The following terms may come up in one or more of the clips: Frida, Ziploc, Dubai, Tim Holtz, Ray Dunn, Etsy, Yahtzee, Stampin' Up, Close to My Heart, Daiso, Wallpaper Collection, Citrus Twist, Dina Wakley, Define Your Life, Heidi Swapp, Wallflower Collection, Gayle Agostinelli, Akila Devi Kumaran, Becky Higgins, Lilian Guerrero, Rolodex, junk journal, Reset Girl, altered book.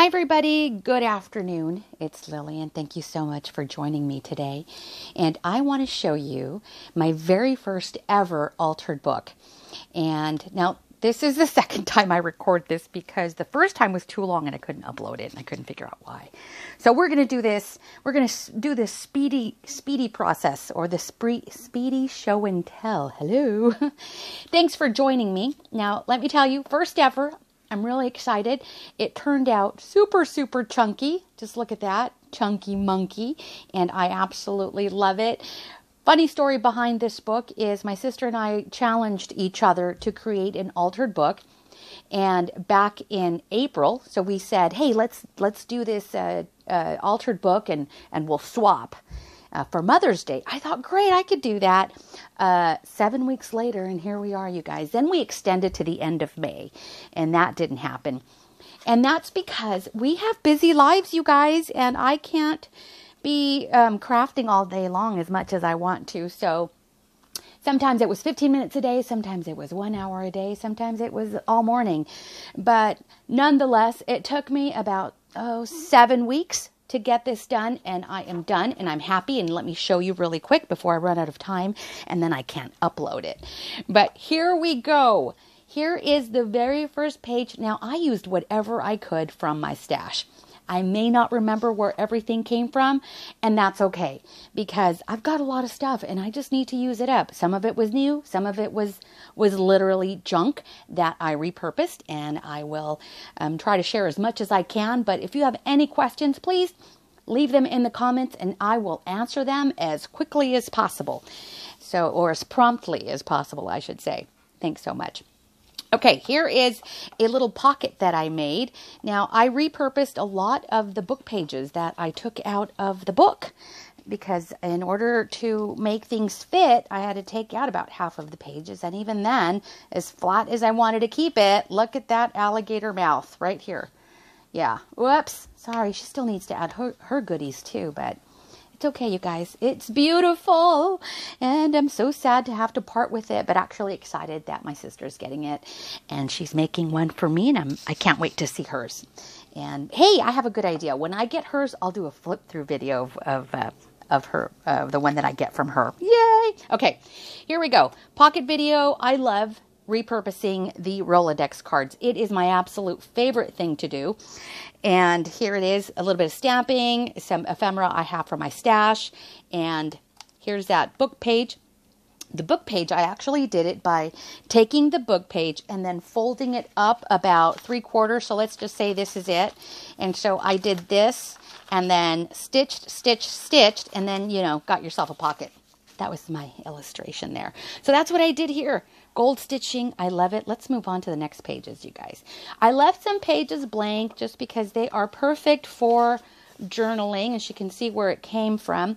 Hi everybody, good afternoon. It's Lillian. Thank you so much for joining me today. And I want to show you my very first ever altered book. And now this is the second time I record this because the first time was too long and I couldn't upload it and I couldn't figure out why. So we're going to do this. We're going to do this speedy process or the speedy show and tell. Hello. Thanks for joining me. Now, let me tell you, first ever, I'm really excited. It turned out super, super chunky. Just look at that. Chunky monkey. And I absolutely love it. Funny story behind this book is my sister and I challenged each other to create an altered book. And back in April, so we said, hey, let's do this altered book and we'll swap for Mother's Day. I thought, great, I could do that. 7 weeks later, and here we are, you guys. Then we extended to the end of May, and that didn't happen. And that's because we have busy lives, you guys, and I can't be crafting all day long as much as I want to. So sometimes it was 15 minutes a day, sometimes it was 1 hour a day, sometimes it was all morning. But nonetheless, it took me about 7 weeks to get this done, and I am done and I'm happy. And let me show you really quick before I run out of time and then I can't upload it. But here we go. Here is the very first page. Now I used whatever I could from my stash. I may not remember where everything came from, and that's okay because I've got a lot of stuff and I just need to use it up. Some of it was new, some of it was literally junk that I repurposed, and I will try to share as much as I can. But if you have any questions, please leave them in the comments and I will answer them as quickly as possible. So, or as promptly as possible, I should say. Thanks so much. Okay, here is a little pocket that I made. Now, I repurposed a lot of the book pages that I took out of the book because in order to make things fit, I had to take out about half of the pages. And even then, as flat as I wanted to keep it, look at that alligator mouth right here. Yeah, whoops, sorry, she still needs to add her goodies too, but it's okay, you guys. It's beautiful, and I'm so sad to have to part with it, but actually excited that my sister's getting it, and she's making one for me, and I can't wait to see hers. And hey, I have a good idea. When I get hers, I'll do a flip through video of her, the one that I get from her. Yay! Okay, here we go. Pocket video. I love repurposing the Rolodex cards. It is my absolute favorite thing to do. And here it is, a little bit of stamping, some ephemera I have from my stash, and here's that book page. The book page, I actually did it by taking the book page and then folding it up about 3/4. So let's just say this is it. And so I did this and then stitched, and then, you know, got yourself a pocket. That was my illustration there. So that's what I did here. Gold stitching, I love it. Let's move on to the next pages, you guys. I left some pages blank just because they are perfect for journaling, and you can see where it came from.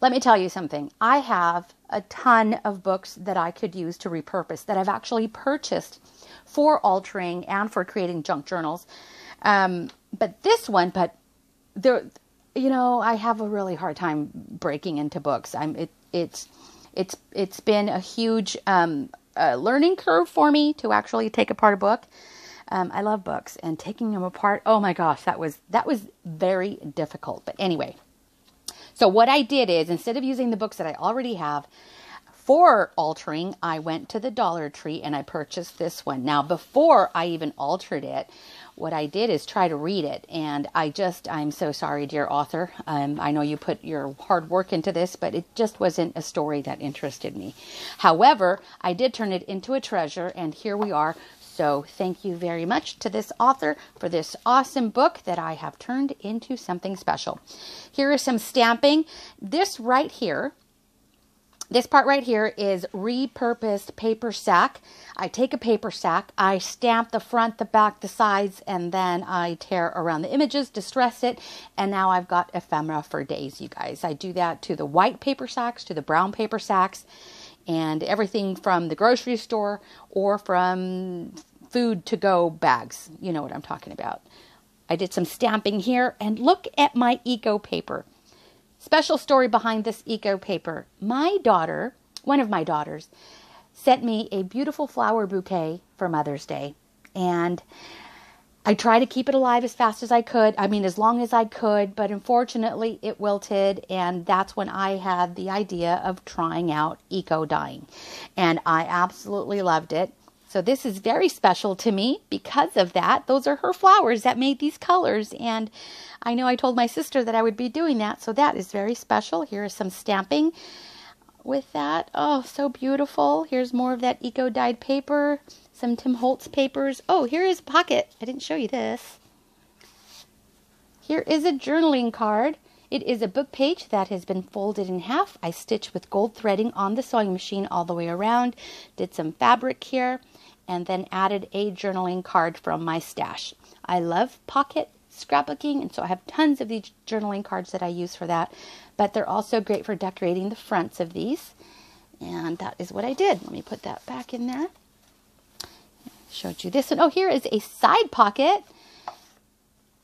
Let me tell you something. I have a ton of books that I could use to repurpose that I've actually purchased for altering and for creating junk journals. You know, I have a really hard time breaking into books. It's been a huge learning curve for me to actually take apart a book. I love books and taking them apart. Oh my gosh, that was very difficult. But anyway, so what I did is instead of using the books that I already have for altering, I went to the Dollar Tree and I purchased this one. Now, before I even altered it, what I did is try to read it. And I'm so sorry, dear author. I know you put your hard work into this, but it just wasn't a story that interested me. However, I did turn it into a treasure, and here we are. So thank you very much to this author for this awesome book that I have turned into something special. Here is some stamping. This part right here is repurposed paper sack. I take a paper sack, I stamp the front, the back, the sides, and then I tear around the images, distress it, and now I've got ephemera for days, you guys. I do that to the white paper sacks, to the brown paper sacks, and everything from the grocery store or from food to go bags. You know what I'm talking about. I did some stamping here, and look at my eco paper. Special story behind this eco paper. My daughter, one of my daughters, sent me a beautiful flower bouquet for Mother's Day. And I tried to keep it alive as fast as I could. I mean, as long as I could, but unfortunately it wilted, and that's when I had the idea of trying out eco dyeing, and I absolutely loved it. So this is very special to me because of that. Those are her flowers that made these colors, and I know I told my sister that I would be doing that, so that is very special. Here is some stamping with that. Oh, so beautiful. Here's more of that eco dyed paper. Some Tim Holtz papers. Oh, here is a pocket. I didn't show you this. Here is a journaling card. It is a book page that has been folded in half. I stitched with gold threading on the sewing machine all the way around. Did some fabric here and then added a journaling card from my stash. I love pocket scrapbooking, and so I have tons of these journaling cards that I use for that. But they're also great for decorating the fronts of these. And that is what I did. Let me put that back in there. Showed you this one. Oh, here is a side pocket.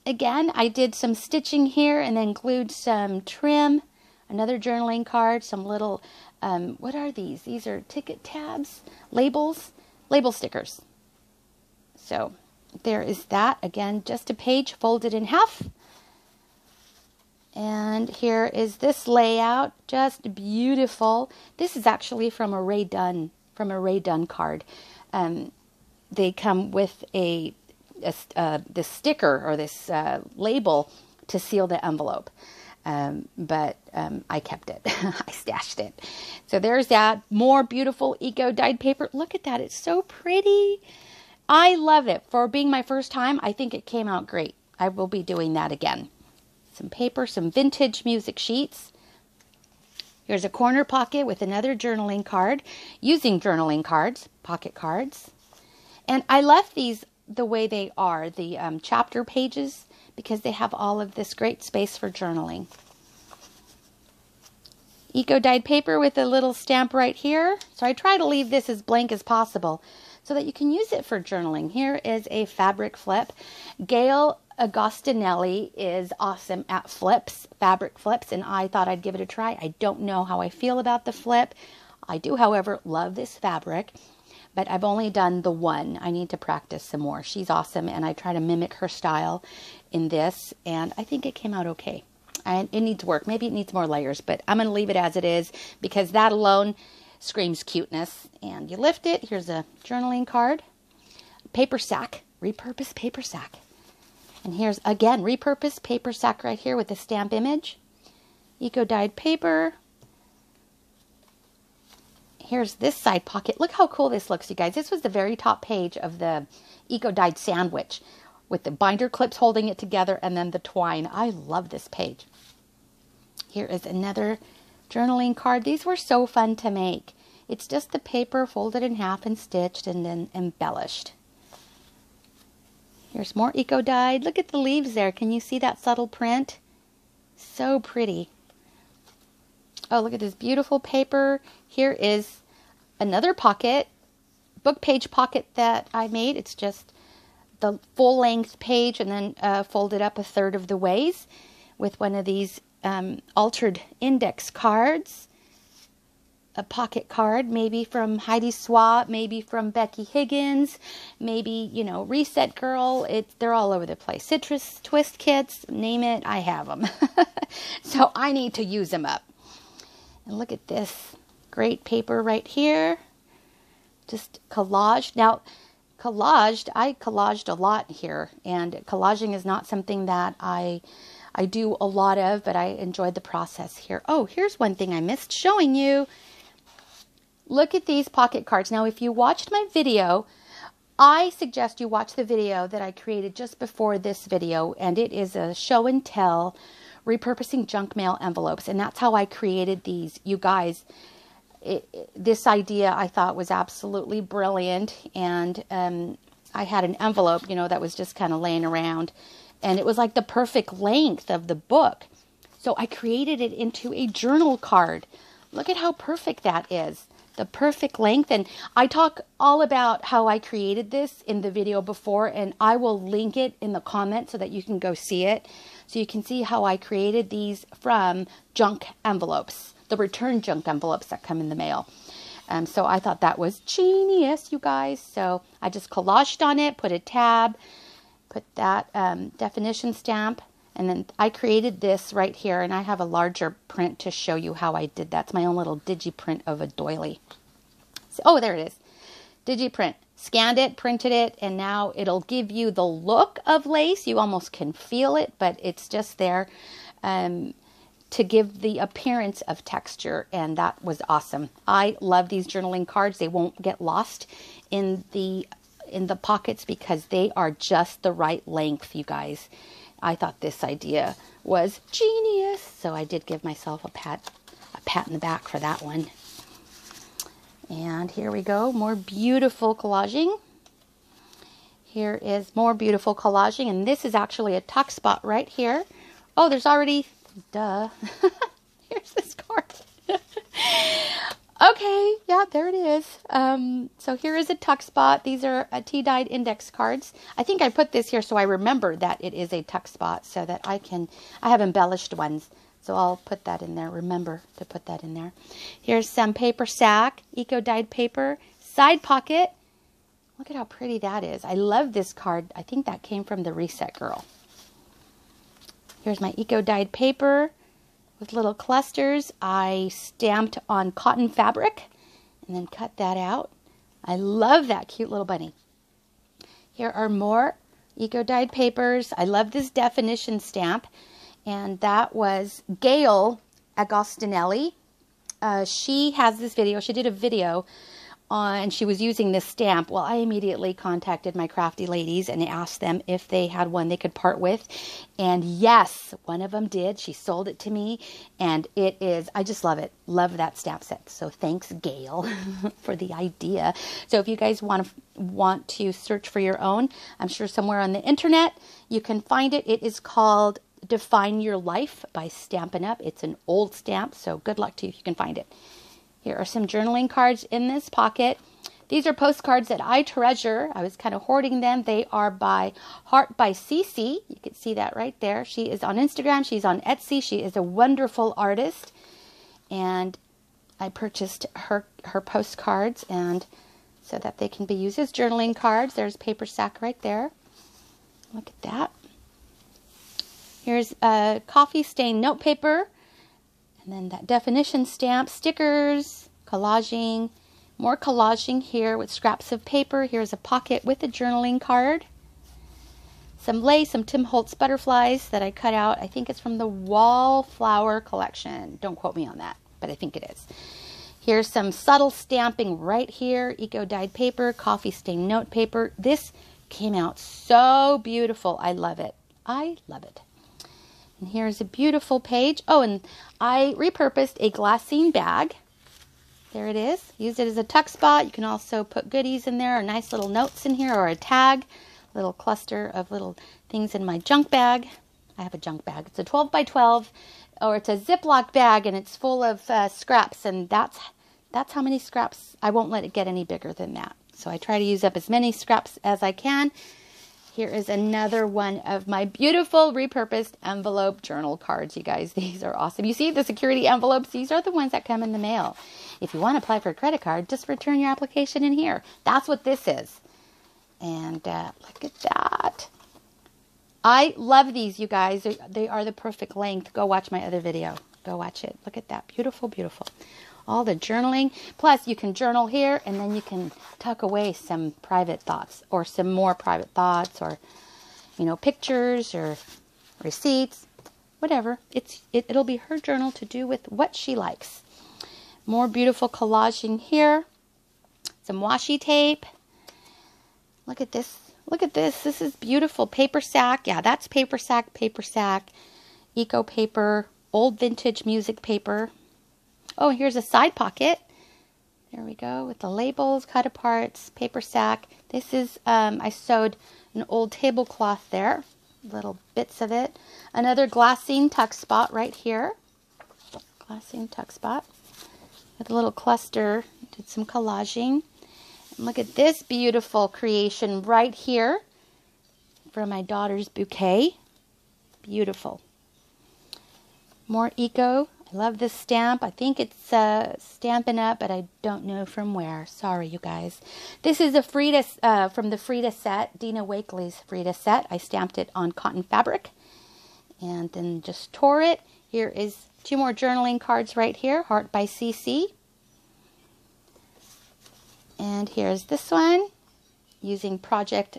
Again, I did some stitching here and then glued some trim, another journaling card, some little, what are these? These are ticket tabs, labels, label stickers. So there is that. Again, just a page folded in half. And here is this layout, just beautiful. This is actually from a Ray Dunn card. They come with this sticker or this label to seal the envelope, but I kept it. I stashed it. So there's that. More beautiful eco dyed paper. Look at that. It's so pretty. I love it. For being my first time, I think it came out great. I will be doing that again. Some paper, some vintage music sheets. Here's a corner pocket with another journaling card, using journaling cards, pocket cards. And I left these the way they are, the chapter pages, because they have all of this great space for journaling. Eco-dyed paper with a little stamp right here. So I try to leave this as blank as possible so that you can use it for journaling. Here is a fabric flip. Gayle Agostinelli is awesome at flips, fabric flips, and I thought I'd give it a try. I don't know how I feel about the flip. I do, however, love this fabric. But I've only done the one. I need to practice some more. She's awesome, and I try to mimic her style in this, and I think it came out okay. And it needs work. Maybe it needs more layers, but I'm going to leave it as it is because that alone screams cuteness. And you lift it. Here's a journaling card. Paper sack. Repurposed paper sack. And here's, again, repurposed paper sack right here with a stamp image. Eco-dyed paper. Here's this side pocket. Look how cool this looks, you guys. This was the very top page of the eco-dyed sandwich with the binder clips holding it together and then the twine. I love this page. Here is another journaling card. These were so fun to make. It's just the paper folded in half and stitched and then embellished. Here's more eco-dyed. Look at the leaves there. Can you see that subtle print? So pretty. Oh, look at this beautiful paper. Here is another pocket, book page pocket that I made. It's just the full length page and then folded up a third of the ways with one of these altered index cards. A pocket card, maybe from Heidi Swapp, maybe from Becky Higgins, maybe, you know, Reset Girl. They're all over the place. Citrus Twist kits, name it, I have them. So I need to use them up. And look at this great paper right here, just collaged. Now, I collaged a lot here, and collaging is not something that I do a lot of, but I enjoyed the process here. Oh, here's one thing I missed showing you. Look at these pocket cards. Now, if you watched my video, I suggest you watch the video that I created just before this video, and it is a show and tell repurposing junk mail envelopes, and that's how I created these. You guys, this idea I thought was absolutely brilliant, and I had an envelope, you know, that was just kind of laying around, and it was like the perfect length of the book, so I created it into a journal card. Look at how perfect that is, the perfect length, and I talk all about how I created this in the video before, and I will link it in the comments so that you can go see it. So you can see how I created these from junk envelopes, the return junk envelopes that come in the mail. So I thought that was genius, you guys. So I just collaged on it, put a tab, put that definition stamp. And then I created this right here, and I have a larger print to show you how I did that. It's my own little digiprint of a doily. So, oh, there it is. Digiprint. Scanned it, printed it, and now it'll give you the look of lace. You almost can feel it, but it's just there to give the appearance of texture, and that was awesome. I love these journaling cards. They won't get lost in the pockets because they are just the right length, you guys. I thought this idea was genius, so I did give myself a pat in the back for that one. And here we go, more beautiful collaging. Here is more beautiful collaging, and this is actually a tuck spot right here. Oh, there's already, duh, here's this card. Okay, yeah, there it is. So here is a tuck spot. These are tea-dyed index cards. I think I put this here so I remember that it is a tuck spot so that I have embellished ones. So I'll put that in there. Remember to put that in there. Here's some paper sack, eco-dyed paper, side pocket. Look at how pretty that is. I love this card. I think that came from the Reset Girl. Here's my eco-dyed paper with little clusters. I stamped on cotton fabric and then cut that out. I love that cute little bunny. Here are more eco-dyed papers. I love this definition stamp. And that was Gayle Agostinelli. She has this video. She did a video and she was using this stamp. Well, I immediately contacted my crafty ladies and asked them if they had one they could part with. And yes, one of them did. She sold it to me. And it is, I just love it. Love that stamp set. So thanks, Gayle, for the idea. So if you guys want to search for your own, I'm sure somewhere on the internet you can find it. It is called Define Your Life by Stampin' Up. It's an old stamp, so good luck to you if you can find it. Here are some journaling cards in this pocket. These are postcards that I treasure. I was kind of hoarding them. They are by Heart by Cece. You can see that right there. She is on Instagram. She's on Etsy. She is a wonderful artist. And I purchased her postcards and so that they can be used as journaling cards. There's paper sack right there. Look at that. Here's a coffee stained notepaper, and then that definition stamp, stickers, collaging, more collaging here with scraps of paper. Here's a pocket with a journaling card, some lace, some Tim Holtz butterflies that I cut out. I think it's from the Wallflower Collection. Don't quote me on that, but I think it is. Here's some subtle stamping right here, eco-dyed paper, coffee stained notepaper. This came out so beautiful. I love it. I love it. And here's a beautiful page. Oh, and I repurposed a glassine bag. There it is. Used it as a tuck spot. You can also put goodies in there or nice little notes in here or a tag. A little cluster of little things in my junk bag. I have a junk bag. It's a 12 by 12 or it's a Ziploc bag and it's full of scraps. And that's how many scraps. I won't let it get any bigger than that. So I try to use up as many scraps as I can. Here is another one of my beautiful repurposed envelope journal cards, you guys. These are awesome. You see the security envelopes? These are the ones that come in the mail. If you want to apply for a credit card, just return your application in here. That's what this is. And look at that. I love these, you guys. They are the perfect length. Go watch my other video. Go watch it. Look at that. Beautiful, beautiful. All the journaling. Plus, you can journal here, and then you can tuck away some private thoughts or some more private thoughts or, you know, pictures or receipts, whatever. It'll be her journal to do with what she likes. More beautiful collaging here. Some washi tape. Look at this. Look at this. This is beautiful. Paper sack. Yeah, that's paper sack, eco paper, old vintage music paper. Oh, here's a side pocket. There we go with the labels, cut aparts, paper sack. This is, I sewed an old tablecloth there, little bits of it. Another glassine tuck spot right here. Glassine tuck spot with a little cluster, did some collaging. And look at this beautiful creation right here from my daughter's bouquet. Beautiful. More eco I love this stamp. I think it's Stampin' Up, but I don't know from where. Sorry, you guys. This is a Frida, from the Frida set, Dina Wakley's Frida set. I stamped it on cotton fabric and then just tore it. Here is two more journaling cards right here, Heart by CC. And here's this one, using Project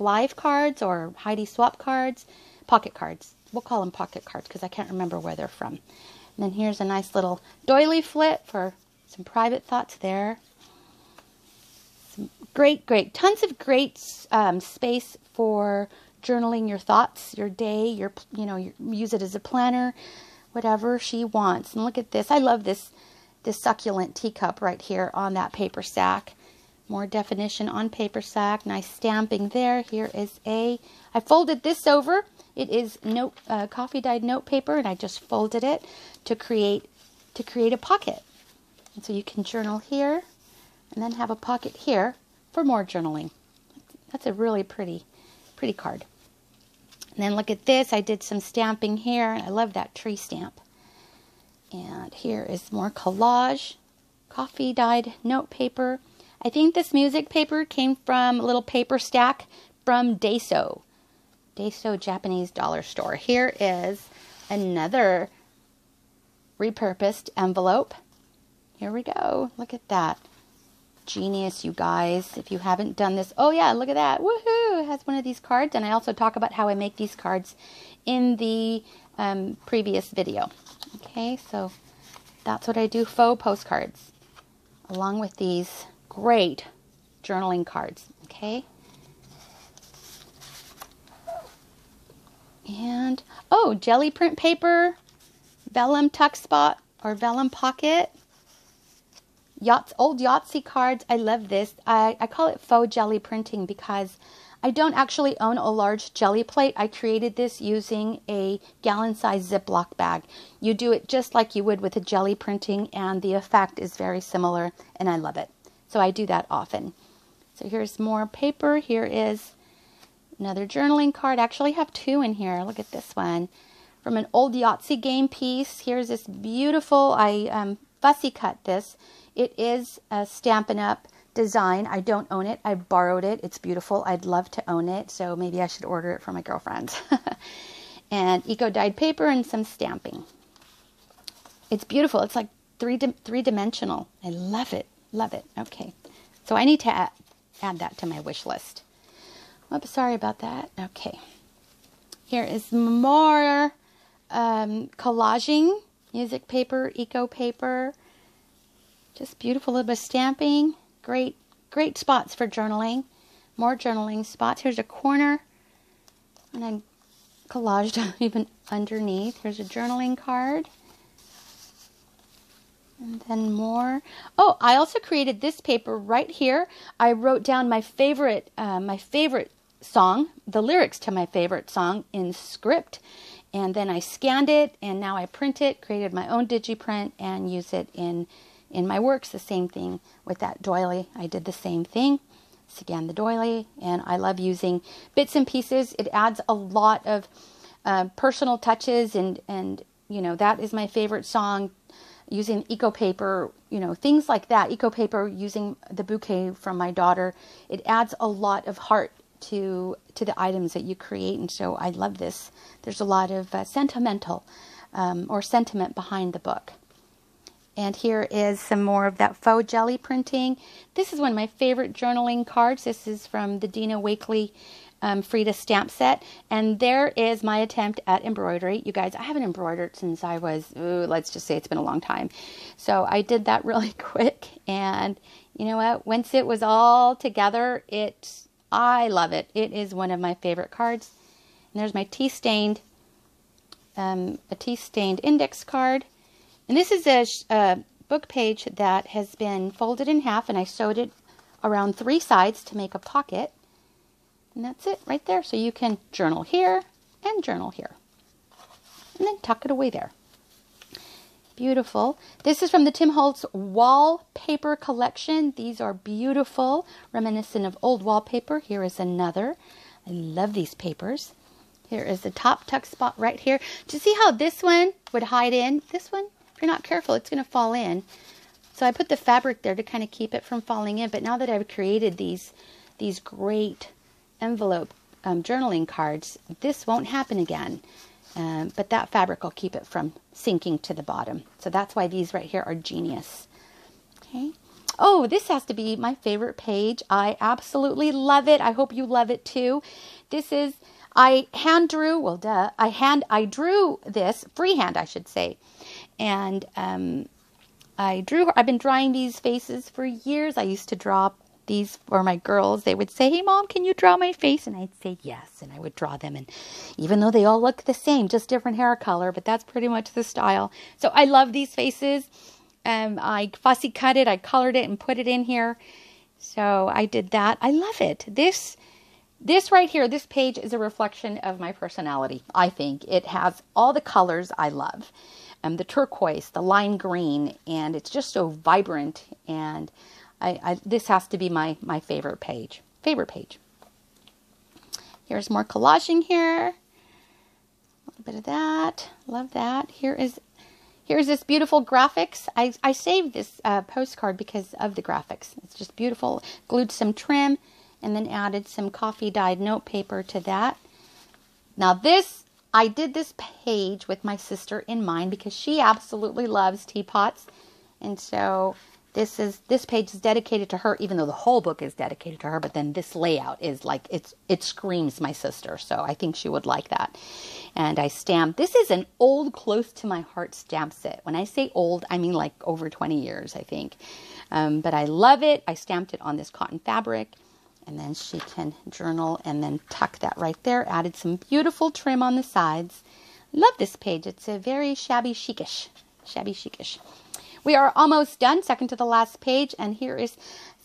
Live cards or Heidi Swapp cards, pocket cards. We'll call them pocket cards because I can't remember where they're from. And then here's a nice little doily flit for some private thoughts there. Some great, tons of great space for journaling your thoughts, your day, your, you know, use it as a planner, whatever she wants. And look at this. I love this succulent teacup right here on that paper sack. More definition on paper sack. Nice stamping there. Here is I folded this over. It is coffee dyed note paper, and I just folded it to create a pocket. And so you can journal here, and then have a pocket here for more journaling. That's a really pretty card. And then look at this. I did some stamping here, and I love that tree stamp. And here is more collage, coffee dyed note paper. I think this music paper came from a little paper stack from Daiso. Daiso Japanese dollar store. Here is another repurposed envelope. Here we go. Look at that. Genius, you guys. If you haven't done this. Oh, yeah. Look at that. Woohoo. It has one of these cards. And I also talk about how I make these cards in the previous video. Okay. So that's what I do. Faux postcards. Along with these great journaling cards. Okay. And oh, jelly print paper, vellum tuck spot or vellum pocket, yachts, old Yahtzee cards. I love this. I call it faux jelly printing because I don't actually own a large jelly plate. I created this using a gallon-sized Ziploc bag. You do it just like you would with a jelly printing, and the effect is very similar, and I love it. So I do that often. So here's more paper. Here is another journaling card. I actually have two in here. Look at this one. From an old Yahtzee game piece. Here's this beautiful, I fussy cut this. It is a Stampin' Up design. I don't own it. I borrowed it. It's beautiful. I'd love to own it. So maybe I should order it for my girlfriend. And eco-dyed paper and some stamping. It's beautiful. It's like three-dimensional. I love it. Love it. Okay. So I need to add that to my wish list. Oops, sorry about that. Okay. Here is more collaging, music paper, eco paper. Just beautiful little bit of stamping. Great spots for journaling. More journaling spots. Here's a corner. And I collaged even underneath. Here's a journaling card. And then more. Oh, I also created this paper right here. I wrote down my favorite song, the lyrics to my favorite song in script, and then I scanned it, and now I print it, created my own digiprint, and use it in my works. The same thing with that doily. I did the same thing. Scanned the doily, and I love using bits and pieces. It adds a lot of personal touches, and you know, that is my favorite song. Using eco paper, you know, things like that. Eco paper, using the bouquet from my daughter, it adds a lot of heart to the items that you create, and so I love this. There's a lot of sentiment behind the book. And here is some more of that faux jelly printing. This is one of my favorite journaling cards. This is from the Dina Wakley Frida stamp set, and there is my attempt at embroidery. You guys, I haven't embroidered since I was, let's just say it's been a long time. So I did that really quick, and you know what? Once it was all together, I love it. It is one of my favorite cards. And there's my tea stained index card, and this is a book page that has been folded in half, and I sewed it around three sides to make a pocket. And that's it right there. So you can journal here and journal here. And then tuck it away there. Beautiful. This is from the Tim Holtz Wallpaper Collection. These are beautiful, reminiscent of old wallpaper. Here is another. I love these papers. Here is the top tuck spot right here. Do you see how this one would hide in? This one you're not careful, it's going to fall in. So I put the fabric there to kind of keep it from falling in. But now that I've created these great envelope journaling cards, this won't happen again. But that fabric will keep it from sinking to the bottom. So that's why these right here are genius. Okay. Oh, this has to be my favorite page. I absolutely love it. I hope you love it too. This is, I hand drew, well, duh. I drew this, freehand, I should say. And I've been drawing these faces for years. I used to draw these for my girls. They would say, hey, Mom, can you draw my face? And I'd say yes, and I would draw them. And even though they all look the same, just different hair color, but that's pretty much the style. So I love these faces. I fussy cut it, I colored it and put it in here. So I did that. I love it. This right here, this page is a reflection of my personality, I think. It has all the colors I love. The turquoise, the lime green, and it's just so vibrant. And this has to be my favorite page. Here's more collaging here. A little bit of that. Love that. Here's this beautiful graphics. I saved this postcard because of the graphics. It's just beautiful. Glued some trim and then added some coffee dyed note paper to that. Now this, I did this page with my sister in mind because she absolutely loves teapots. And so this page is dedicated to her, even though the whole book is dedicated to her, but then this layout is like, it screams my sister. So I think she would like that. And I stamped, this is an old Close to My Heart stamp set. When I say old, I mean like over 20 years, I think. But I love it. I stamped it on this cotton fabric. And then she can journal and then tuck that right there. Added some beautiful trim on the sides. Love this page. It's a very shabby chicish. We are almost done. Second to the last page. And here is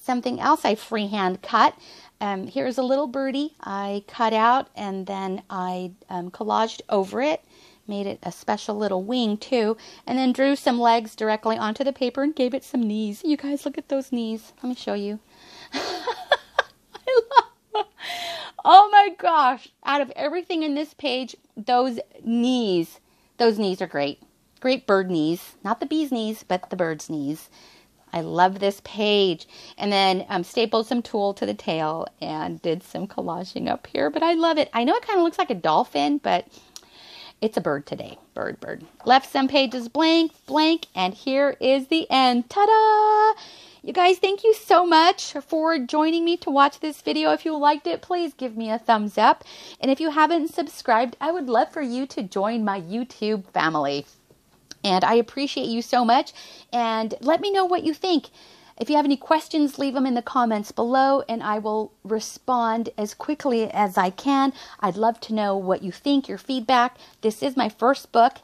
something else I freehand cut. Here's a little birdie I cut out. And then I collaged over it. Made it a special little wing too. And then drew some legs directly onto the paper and gave it some knees. You guys, look at those knees. Let me show you. Oh my gosh, out of everything in this page, those knees are great. Great bird knees, not the bee's knees, but the bird's knees. I love this page. And then stapled some tulle to the tail and did some collaging up here, but I love it. I know it kind of looks like a dolphin, but it's a bird today, bird. Left some pages blank, and here is the end. Ta-da! You guys, thank you so much for joining me to watch this video. If you liked it, please give me a thumbs up. And if you haven't subscribed, I would love for you to join my YouTube family. And I appreciate you so much. And let me know what you think. If you have any questions, leave them in the comments below and I will respond as quickly as I can. I'd love to know what you think, your feedback. This is my first book.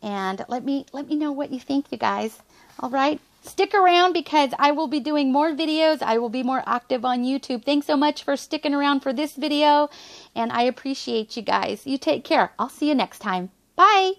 And let me know what you think, you guys. All right. Stick around because I will be doing more videos. I will be more active on YouTube. Thanks so much for sticking around for this video. And I appreciate you guys. You take care. I'll see you next time. Bye.